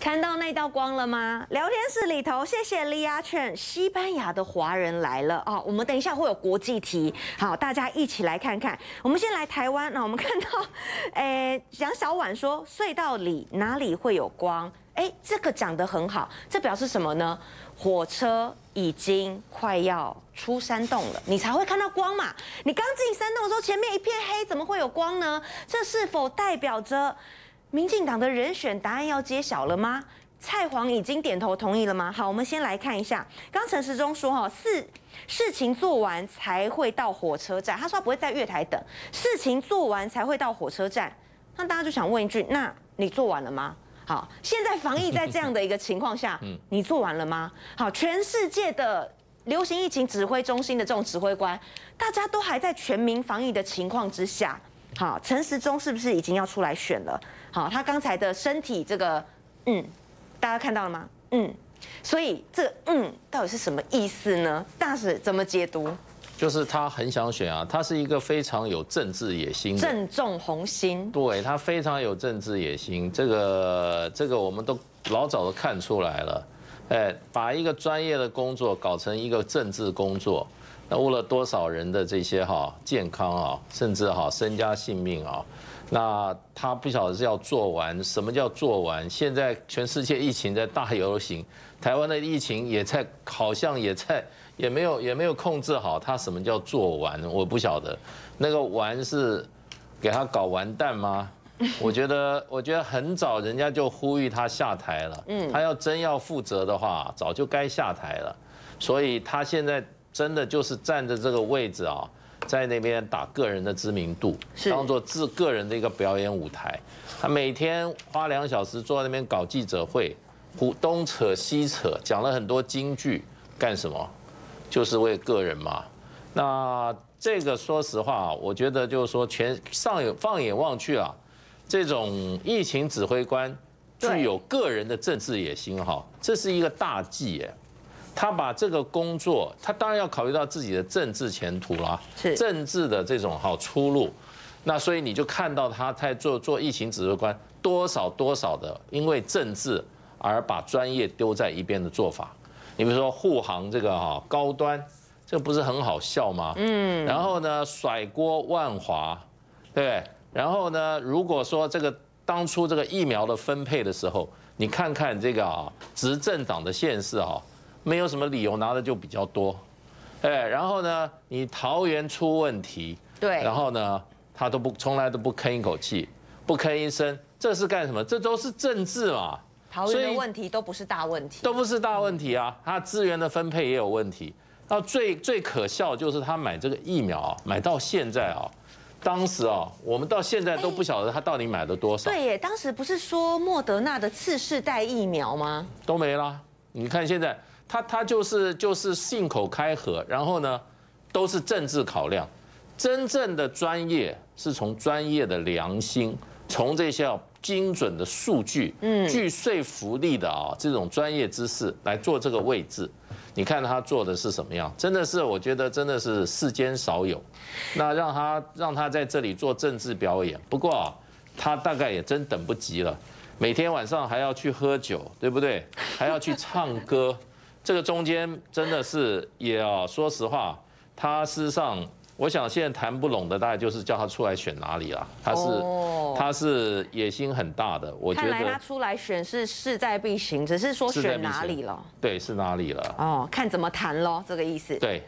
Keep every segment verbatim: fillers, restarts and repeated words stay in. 看到那道光了吗？聊天室里头，谢谢利亚劝，西班牙的华人来了啊、哦！我们等一下会有国际题，好，大家一起来看看。我们先来台湾，那、哦、我们看到，诶，杨小婉说隧道里哪里会有光？哎，这个讲得很好，这表示什么呢？火车已经快要出山洞了，你才会看到光嘛。你刚进山洞的时候，前面一片黑，怎么会有光呢？这是否代表着民进党的人选答案要揭晓了吗？蔡黄已经点头同意了吗？好，我们先来看一下。刚陈时中说，哈，四事情做完才会到火车站，他说他不会在月台等，事情做完才会到火车站。那大家就想问一句，那你做完了吗？好，现在防疫在这样的一个情况下，你做完了吗？好，全世界的流行疫情指挥中心的这种指挥官，大家都还在全民防疫的情况之下，好，陈时中是不是已经要出来选了？好，他刚才的身体这个，嗯，大家看到了吗？嗯，所以这个嗯到底是什么意思呢？大使怎么解读？就是他很想选啊，他是一个非常有政治野心的，正中红心。对，他非常有政治野心，这个这个我们都老早都看出来了。哎，把一个专业的工作搞成一个政治工作，那为了多少人的这些哈健康啊，甚至哈身家性命啊，那他不晓得是要做完。什么叫做完？现在全世界疫情在大游行，台湾的疫情也在，好像也在。也没有也没有控制好，他什么叫做完？我不晓得，那个完是给他搞完蛋吗？我觉得我觉得很早人家就呼吁他下台了，嗯，他要真要负责的话，早就该下台了。所以他现在真的就是站着这个位置啊，在那边打个人的知名度，当做自个人的一个表演舞台。他每天花两小时坐在那边搞记者会，胡东扯西扯，讲了很多金句，干什么？就是为个人嘛，那这个说实话，我觉得就是说，全上放眼望去啊，这种疫情指挥官具有个人的政治野心哈，这是一个大忌耶。他把这个工作，他当然要考虑到自己的政治前途啦，政治的这种好出路。那所以你就看到他在做做疫情指挥官，多少多少的因为政治而把专业丢在一边的做法。你比如说护航这个哈高端，这不是很好笑吗？嗯，然后呢甩锅万华，对不对？然后呢，如果说这个当初这个疫苗的分配的时候，你看看这个啊执政党的县市啊，没有什么理由拿的就比较多，哎，然后呢你桃园出问题，对，然后呢他都不从来都不吭一口气，不吭一声，这是干什么？这都是政治嘛。桃园的问题都不是大问题，都不是大问题啊！他资源的分配也有问题。那最最可笑就是他买这个疫苗啊，买到现在啊，当时啊，我们到现在都不晓得他到底买了多少。对耶，当时不是说莫德纳的次世代疫苗吗？都没啦！你看现在他他就是就是信口开河，然后呢，都是政治考量。真正的专业是从专业的良心，从这些、啊。精准的数据，嗯，具说服力的啊，这种专业知识来做这个位置，你看他做的是什么样？真的是，我觉得真的是世间少有。那让他让他在这里做政治表演，不过啊，他大概也真等不及了。每天晚上还要去喝酒，对不对？还要去唱歌，这个中间真的是也啊，说实话，他事实上。我想现在谈不拢的大概就是叫他出来选哪里啦。他是他是野心很大的，我觉得。看来他出来选是势在必行，只是说选哪里了。对，是哪里了？哦，看怎么谈咯，这个意思。对。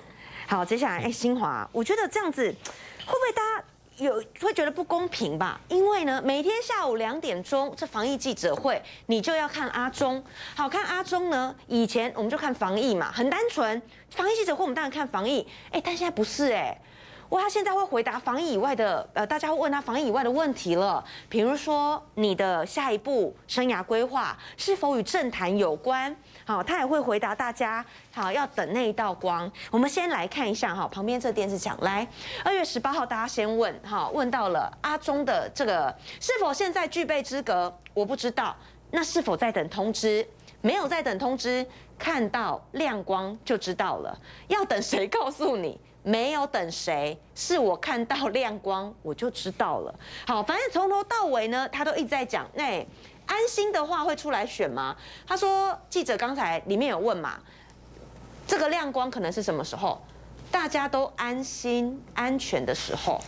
好，接下来，哎，新华，我觉得这样子会不会大家？有会觉得不公平吧？因为呢，每天下午两点钟这防疫记者会，你就要看阿中。好看阿中呢，以前我们就看防疫嘛，很单纯。防疫记者会我们当然看防疫，哎，但现在不是哎。哇，他现在会回答防疫以外的，呃，大家会问他防疫以外的问题了，比如说你的下一步生涯规划是否与政坛有关？好，他也会回答大家。好，要等那一道光。我们先来看一下哈，旁边这电视墙来，二月十八号大家先问哈，问到了阿中的这个是否现在具备资格，我不知道。那是否在等通知？没有在等通知，看到亮光就知道了。要等谁告诉你？没有等谁，是我看到亮光我就知道了。好，反正从头到尾呢，他都一直在讲，哎，安心的话会出来选吗？他说，记者刚才里面有问嘛，这个亮光可能是什么时候？大家都安心安全的时候。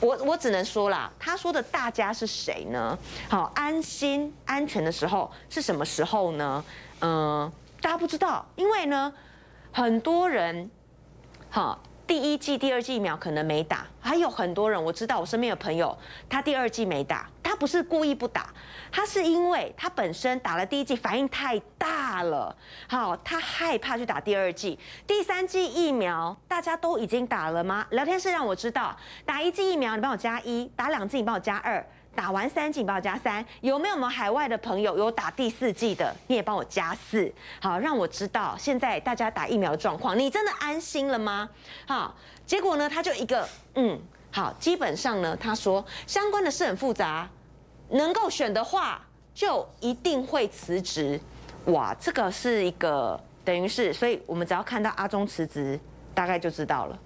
我我只能说啦，他说的大家是谁呢？好，安心安全的时候是什么时候呢？嗯，大家不知道，因为呢，很多人，好，第一剂、第二剂疫苗可能没打，还有很多人我知道，我身边有朋友，他第二剂没打，他不是故意不打，他是因为他本身打了第一剂反应太大了，好，他害怕去打第二剂、第三剂疫苗。 大家都已经打了吗？聊天室让我知道，打一剂疫苗你帮我加一，打两剂你帮我加二，打完三剂你帮我加三。有没有我们海外的朋友有打第四剂的，你也帮我加四。好，让我知道现在大家打疫苗的状况，你真的安心了吗？好，结果呢，他就一个嗯，好，基本上呢，他说相关的事很复杂，能够选的话就一定会辞职。哇，这个是一个等于是，所以我们只要看到阿中辞职。 大概就知道了。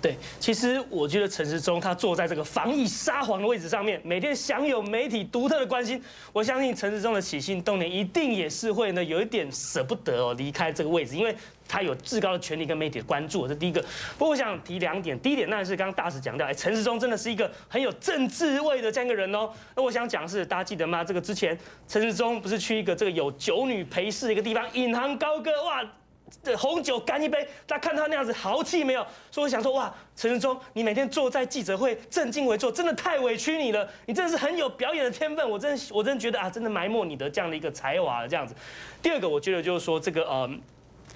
对，其实我觉得陈时中他坐在这个防疫沙皇的位置上面，每天享有媒体独特的关心。我相信陈时中的起心动念一定也是会呢有一点舍不得哦离开这个位置，因为他有至高的权力跟媒体的关注。这第一个。不过我想提两点，第一点当然是刚刚大使讲到，哎，陈时中真的是一个很有政治味的这样一个人哦。那我想讲是大家记得吗？这个之前陈时中不是去一个这个有酒女陪侍的一个地方，引吭高歌哇。 这红酒干一杯，大家看他那样子豪气没有？所以我想说，哇，陈时中，你每天坐在记者会正襟危坐，真的太委屈你了。你真的是很有表演的天分，我真的我真的觉得啊，真的埋没你的这样的一个才华这样子。第二个，我觉得就是说这个呃。嗯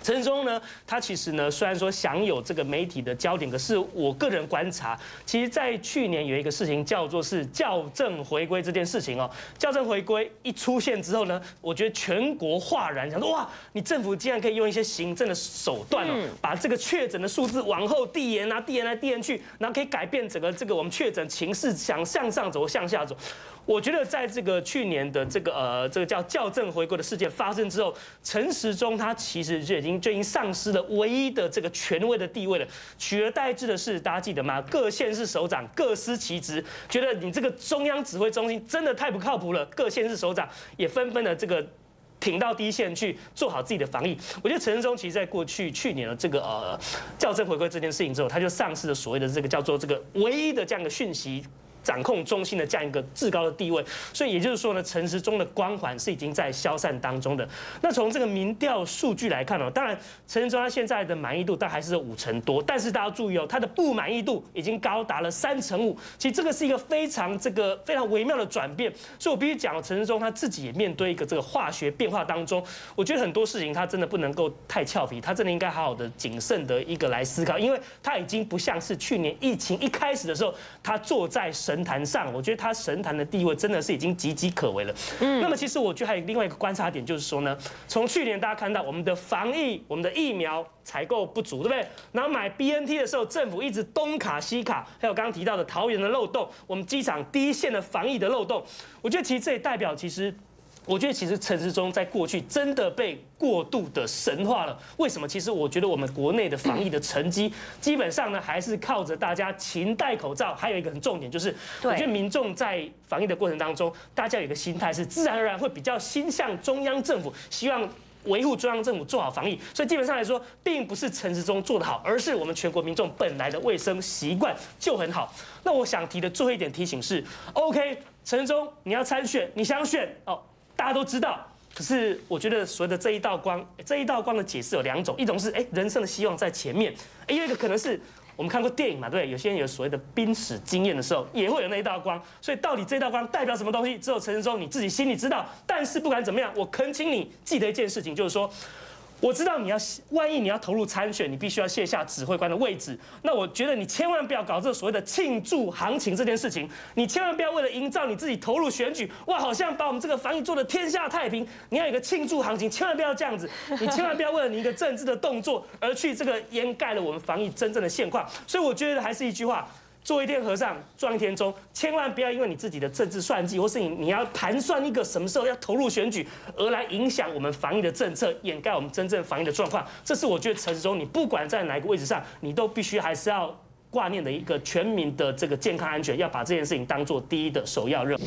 陈时中呢，他其实呢，虽然说享有这个媒体的焦点，可是我个人观察，其实，在去年有一个事情叫做是校正回归这件事情哦。校正回归一出现之后呢，我觉得全国哗然，想说哇，你政府竟然可以用一些行政的手段哦，把这个确诊的数字往后递延啊，递延来递延去，然后可以改变整个这个我们确诊情势，想向上走向下走。 我觉得在这个去年的这个呃这个叫校正回归的事件发生之后，陈时中他其实就已经就已经丧失了唯一的这个权威的地位了，取而代之的是大家记得吗？各县市首长各司其职，觉得你这个中央指挥中心真的太不靠谱了，各县市首长也纷纷的这个。 挺到第一线去做好自己的防疫。我觉得陈时中其实在过去去年的这个呃校正回归这件事情之后，他就丧失了所谓的这个叫做这个唯一的这样一个讯息掌控中心的这样一个至高的地位。所以也就是说呢，陈时中的光环是已经在消散当中的。那从这个民调数据来看哦，当然陈时中他现在的满意度但还是五成多，但是大家注意哦，他的不满意度已经高达了三成五。其实这个是一个非常这个非常微妙的转变。所以我必须讲，陈时中他自己也面对一个这个化学变。 变化当中，我觉得很多事情他真的不能够太俏皮，他真的应该好好的、谨慎的一个来思考，因为他已经不像是去年疫情一开始的时候，他坐在神坛上，我觉得他神坛的地位真的是已经岌岌可危了。嗯，那么其实我觉得还有另外一个观察点就是说呢，从去年大家看到我们的防疫、我们的疫苗采购不足，对不对？然后买 B N T 的时候，政府一直东卡西卡，还有刚刚提到的桃园的漏洞，我们机场第一线的防疫的漏洞，我觉得其实这也代表其实。 我觉得其实陈时中在过去真的被过度的神化了。为什么？其实我觉得我们国内的防疫的成绩，基本上呢还是靠着大家勤戴口罩。还有一个很重点就是，我觉得民众在防疫的过程当中，大家有一个心态是自然而然会比较心向中央政府，希望。 维护中央政府做好防疫，所以基本上来说，并不是陈时中做得好，而是我们全国民众本来的卫生习惯就很好。那我想提的最后一点提醒是 ：OK， 陈时中你要参选，你想选哦，大家都知道。可是我觉得所谓的这一道光，这一道光的解释有两种，一种是哎、欸、人生的希望在前面，另一个可能是。 我们看过电影嘛，对不对？有些人有所谓的濒死经验的时候，也会有那一道光。所以到底这道光代表什么东西，只有陈时中你自己心里知道。但是不管怎么样，我恳请你记得一件事情，就是说，我知道你要，万一你要投入参选，你必须要卸下指挥官的位置。那我觉得你千万不要搞这所谓的庆祝行情这件事情，你千万不要为了营造你自己投入选举，哇，好像把我们这个防疫做的天下太平。你要有一个庆祝行情，千万不要这样子。你千万不要为了你一个政治的动作而去这个掩盖了我们防疫真正的现况。 所以我觉得还是一句话：做一天和尚撞一天钟，千万不要因为你自己的政治算计，或是你你要盘算一个什么时候要投入选举，而来影响我们防疫的政策，掩盖我们真正防疫的状况。这是我觉得陈时中，你不管在哪个位置上，你都必须还是要挂念的一个全民的这个健康安全，要把这件事情当做第一的首要任务。